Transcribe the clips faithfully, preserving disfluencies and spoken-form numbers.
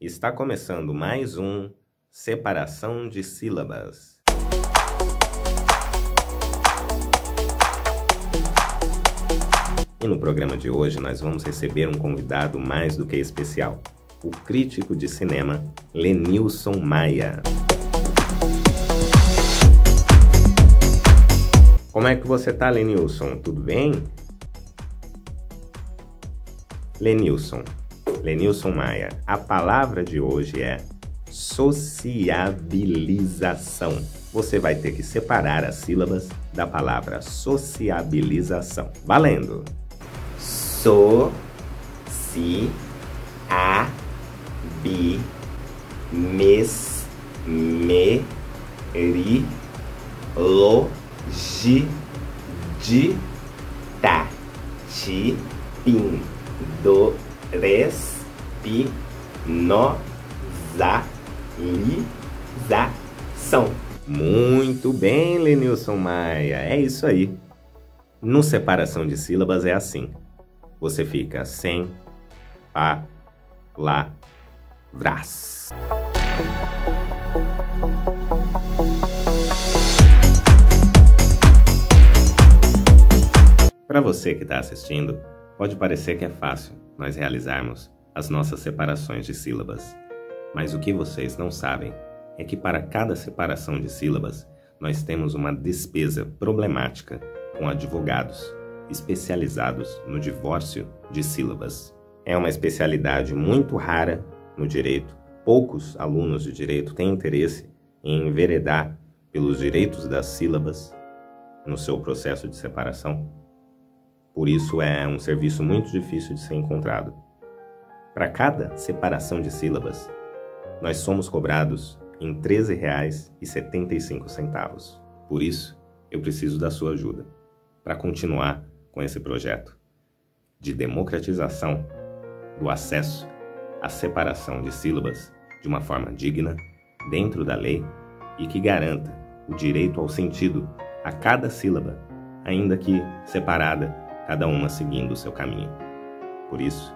Está começando mais um Separação de Sílabas. E no programa de hoje nós vamos receber um convidado mais do que especial, o crítico de cinema Lenilson Maia. Como é que você tá, Lenilson? Tudo bem? Lenilson, Lenilson Maia, a palavra de hoje é sociabilização. Você vai ter que separar as sílabas da palavra sociabilização. Valendo! So-si-a-bi-mes-me-ri-lo digitatividores-pinozalização. Muito bem, Lenilson Maia, é isso aí. No separação de sílabas é assim. Você fica sem palavras. Para você que está assistindo, pode parecer que é fácil nós realizarmos as nossas separações de sílabas. Mas o que vocês não sabem é que para cada separação de sílabas, nós temos uma despesa problemática com advogados especializados no divórcio de sílabas. É uma especialidade muito rara no direito. Poucos alunos de direito têm interesse em enveredar pelos direitos das sílabas no seu processo de separação. Por isso é um serviço muito difícil de ser encontrado. Para cada separação de sílabas, nós somos cobrados em treze reais e setenta e cinco centavos. Por isso, eu preciso da sua ajuda para continuar com esse projeto de democratização do acesso à separação de sílabas de uma forma digna, dentro da lei, e que garanta o direito ao sentido a cada sílaba, ainda que separada, cada uma seguindo o seu caminho. Por isso,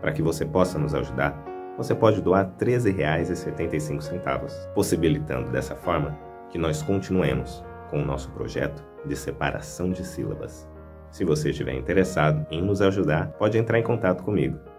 para que você possa nos ajudar, você pode doar treze reais e setenta e cinco centavos, possibilitando dessa forma que nós continuemos com o nosso projeto de separação de sílabas. Se você estiver interessado em nos ajudar, pode entrar em contato comigo.